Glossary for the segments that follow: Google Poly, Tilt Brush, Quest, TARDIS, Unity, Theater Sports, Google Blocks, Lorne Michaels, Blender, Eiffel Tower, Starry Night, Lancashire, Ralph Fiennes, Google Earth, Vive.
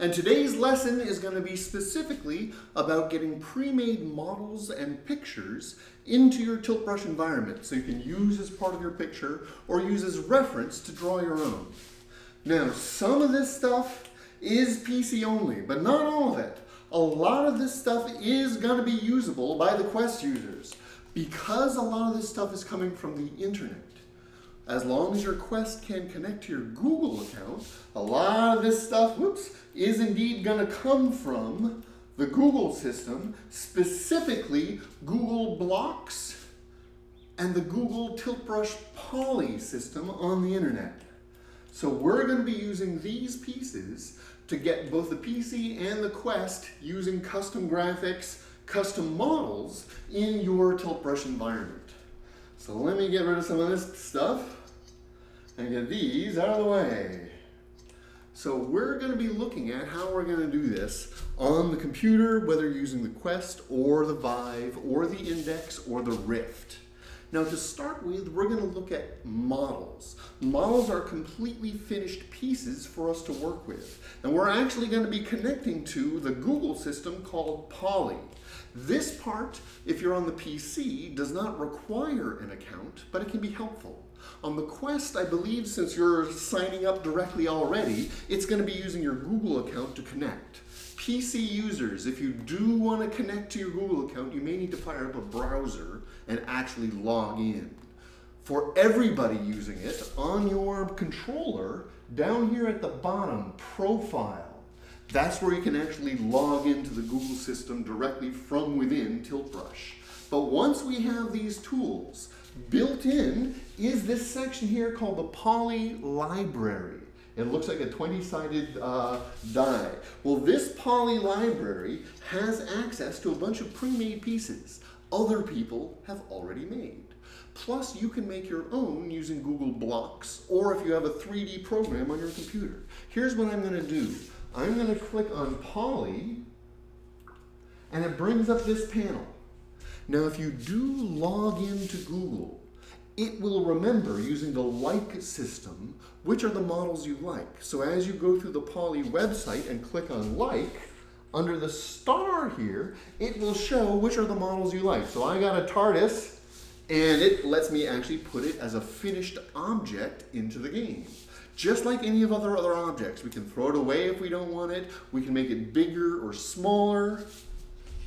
And today's lesson is going to be specifically about getting pre-made models and pictures into your Tilt Brush environment so you can use as part of your picture or use as reference to draw your own. Now, some of this stuff is PC only, but not all of it. A lot of this stuff is going to be usable by the Quest users because a lot of this stuff is coming from the internet. As long as your Quest can connect to your Google account, a lot of this stuff, whoops, is indeed going to come from the Google system, specifically Google Blocks and the Google Tilt Brush Poly system on the internet. So we're going to be using these pieces to get both the PC and the Quest using custom graphics, custom models in your Tilt Brush environment. So let me get rid of some of this stuff and get these out of the way. So we're going to be looking at how we're going to do this on the computer, whether using the Quest or the Vive or the Index or the Rift. Now to start with, we're going to look at models. Models are completely finished pieces for us to work with. And we're actually going to be connecting to the Google system called Poly. This part, if you're on the PC, does not require an account, but it can be helpful. On the Quest, I believe, since you're signing up directly already, it's going to be using your Google account to connect. PC users, if you do want to connect to your Google account, you may need to fire up a browser and actually log in. For everybody using it, on your controller, down here at the bottom, Profile. That's where you can actually log into the Google system directly from within Tilt Brush. But once we have these tools, built in is this section here called the Poly Library. It looks like a 20-sided die. Well, this Poly Library has access to a bunch of pre-made pieces other people have already made. Plus, you can make your own using Google Blocks or if you have a 3D program on your computer. Here's what I'm going to do. I'm going to click on Poly, and it brings up this panel. Now, if you do log into Google, it will remember using the like system, which are the models you like. So as you go through the Poly website and click on like, under the star here, it will show which are the models you like. So I got a TARDIS, and it lets me actually put it as a finished object into the game. Just like any of other objects, we can throw it away if we don't want it. We can make it bigger or smaller.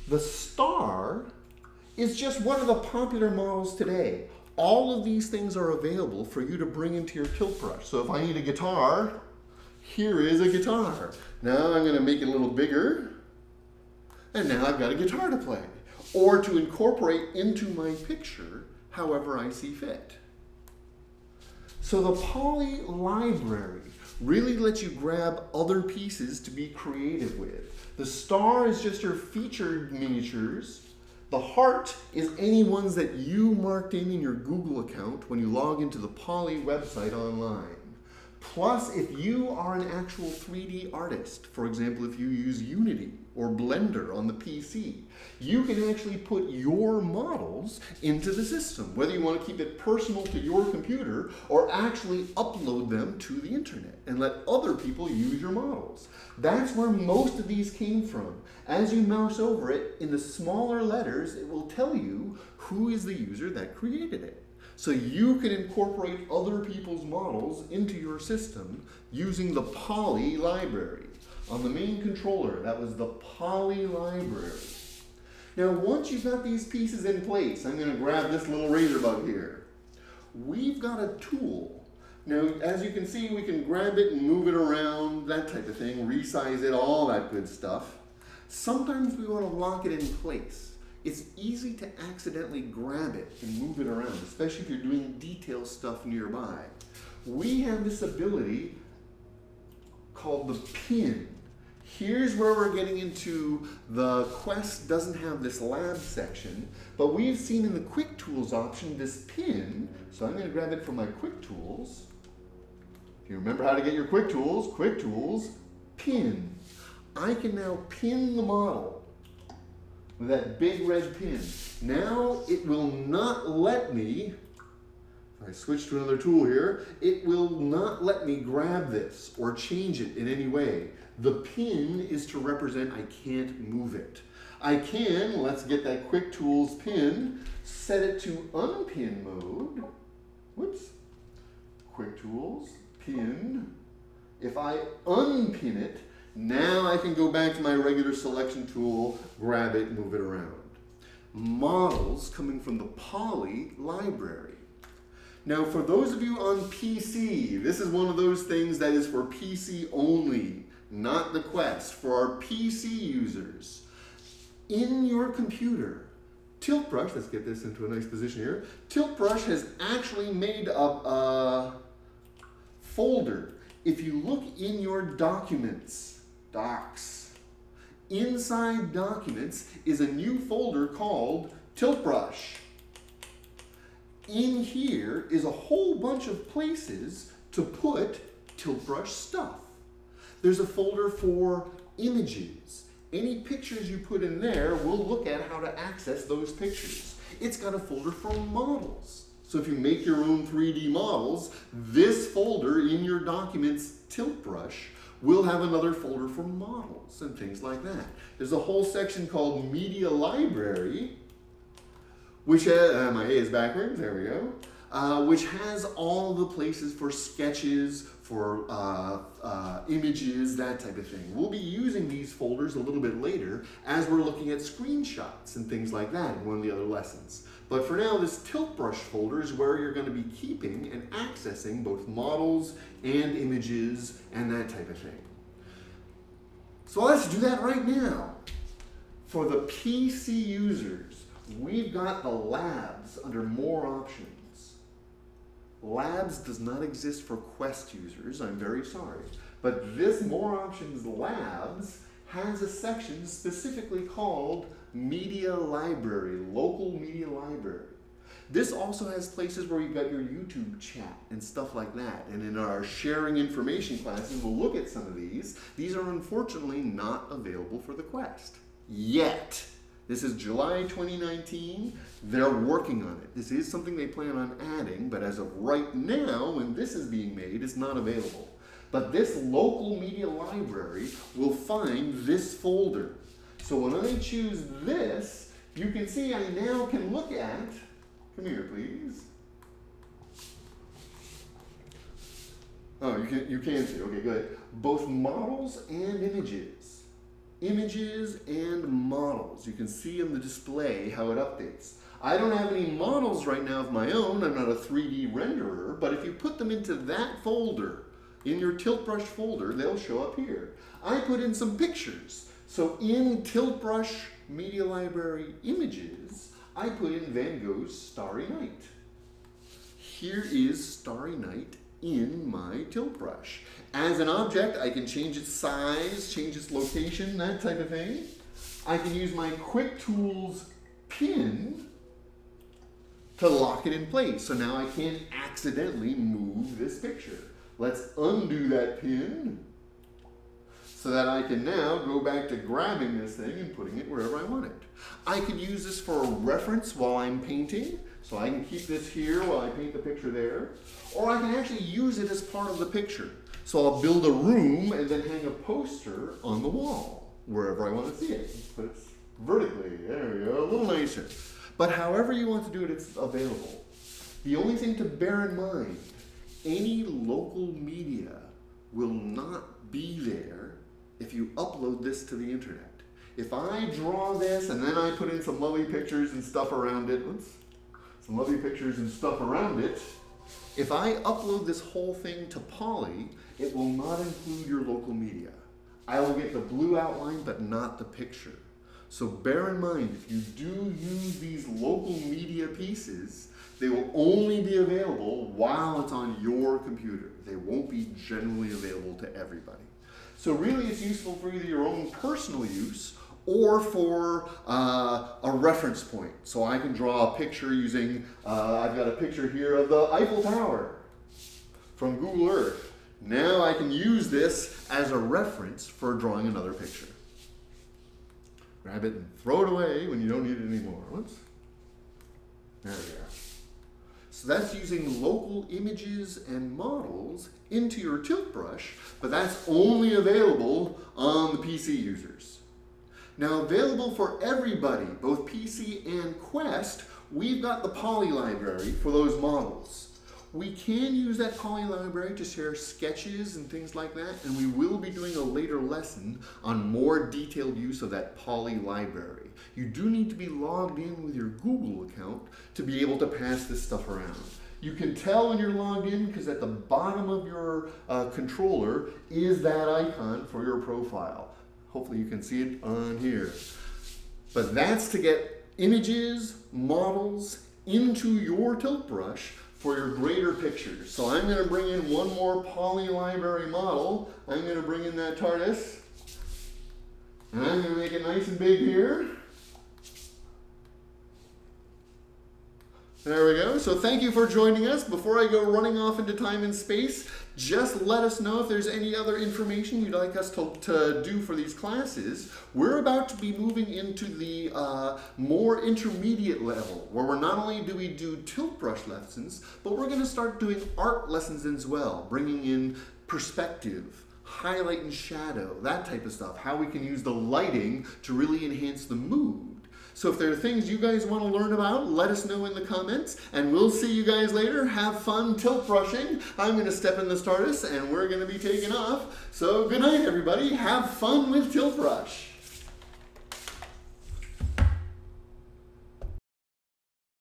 The star is just one of the popular models today. All of these things are available for you to bring into your Tilt Brush. So if I need a guitar, here is a guitar. Now I'm going to make it a little bigger. And now I've got a guitar to play. Or to incorporate into my picture however I see fit. So the Poly Library really lets you grab other pieces to be creative with. The star is just your featured miniatures. The heart is any ones that you marked in your Google account when you log into the Poly website online. Plus, if you are an actual 3D artist, for example, if you use Unity or Blender on the PC, you can actually put your models into the system, whether you want to keep it personal to your computer or actually upload them to the internet and let other people use your models. That's where most of these came from. As you mouse over it, in the smaller letters, it will tell you who is the user that created it. So you can incorporate other people's models into your system using the Poly Library. On the main controller, that was the Poly Library. Now, once you've got these pieces in place, I'm going to grab this little razor bug here. We've got a tool. Now, as you can see, we can grab it and move it around, that type of thing, resize it, all that good stuff. Sometimes we want to lock it in place. It's easy to accidentally grab it and move it around, especially if you're doing detail stuff nearby. We have this ability called the pin. Here's where we're getting into the Quest doesn't have this lab section, but we've seen in the Quick Tools option this pin. So I'm going to grab it from my Quick Tools. If you remember how to get your Quick Tools, pin. I can now pin the model with that big red pin. Now it will not let me, if I switch to another tool here, it will not let me grab this or change it in any way. The pin is to represent I can't move it. I can, let's get that Quick Tools pin, set it to unpin mode. Whoops. Quick Tools, pin. If I unpin it, now I can go back to my regular selection tool, grab it, move it around. Models coming from the Poly library. Now for those of you on PC, this is one of those things that is for PC only, not the Quest. For our PC users, in your computer, Tilt Brush, let's get this into a nice position here, Tilt Brush has actually made up a folder. If you look in your documents, docs, inside documents is a new folder called Tilt Brush. In here is a whole bunch of places to put Tilt Brush stuff. There's a folder for images. Any pictures you put in there, we'll look at how to access those pictures. It's got a folder for models. So if you make your own 3D models, this folder in your documents Tilt Brush will have another folder for models and things like that. There's a whole section called Media Library, which has, my A is backwards, there we go, which has all the places for sketches, for images, that type of thing. We'll be using these folders a little bit later as we're looking at screenshots and things like that in one of the other lessons. But for now, this Tilt Brush folder is where you're going to be keeping and accessing both models and images and that type of thing. So let's do that right now. For the PC users, we've got the labs under more options. Labs does not exist for Quest users, I'm very sorry. But this more options labs has a section specifically called Media Library, Local Media Library. This also has places where you've got your YouTube chat and stuff like that. And in our sharing information classes, we'll look at some of these. These are unfortunately not available for the Quest yet. This is July 2019. They're working on it. This is something they plan on adding, but as of right now, when this is being made, it's not available. But this local media library will find this folder. So when I choose this, you can see I now can look at, come here please. Oh, you can see, okay, good. Both models and images. Images and models. You can see in the display how it updates. I don't have any models right now of my own. I'm not a 3D renderer, but if you put them into that folder, in your Tilt Brush folder, they'll show up here. I put in some pictures. So in Tilt Brush Media Library Images, I put in Van Gogh's Starry Night. Here is Starry Night in my Tilt Brush. As an object, I can change its size, change its location, that type of thing. I can use my Quick Tools pin to lock it in place. So now I can't accidentally move this picture. Let's undo that pin so that I can now go back to grabbing this thing and putting it wherever I want it. I could use this for a reference while I'm painting. So I can keep this here while I paint the picture there. Or I can actually use it as part of the picture. So I'll build a room and then hang a poster on the wall, wherever I want to see it. Let's put it vertically, there we go, a little nicer. But however you want to do it, it's available. The only thing to bear in mind, any local media will not be there if you upload this to the internet. If I draw this and then I put in some lovely pictures and stuff around it, oops, some lovely pictures and stuff around it, if I upload this whole thing to Poly, it will not include your local media. I will get the blue outline, but not the picture. So bear in mind, if you do use these local media pieces, they will only be available while it's on your computer. They won't be generally available to everybody. So really it's useful for either your own personal use or for a reference point. So I can draw a picture using, I've got a picture here of the Eiffel Tower from Google Earth. Now I can use this as a reference for drawing another picture. Grab it and throw it away when you don't need it anymore. Whoops. There we go. So that's using local images and models into your tilt brush, but that's only available on the PC users. Now available for everybody, both PC and Quest, we've got the Poly library for those models. We can use that Poly library to share sketches and things like that, and we will be doing a later lesson on more detailed use of that Poly library. You do need to be logged in with your Google account to be able to pass this stuff around. You can tell when you're logged in because at the bottom of your controller is that icon for your profile. Hopefully you can see it on here. But that's to get images, models into your tilt brush for your greater pictures. So I'm going to bring in one more Poly library model. I'm going to bring in that TARDIS. And I'm going to make it nice and big here. There we go. So thank you for joining us. Before I go running off into time and space, just let us know if there's any other information you'd like us to do for these classes. We're about to be moving into the more intermediate level, where we're not only do we do tilt brush lessons, but we're going to start doing art lessons as well, bringing in perspective, highlight and shadow, that type of stuff, how we can use the lighting to really enhance the mood. So if there are things you guys want to learn about, let us know in the comments, and we'll see you guys later. Have fun tilt brushing. I'm going to step in the TARDIS, and we're going to be taking off. So good night, everybody. Have fun with tilt brush.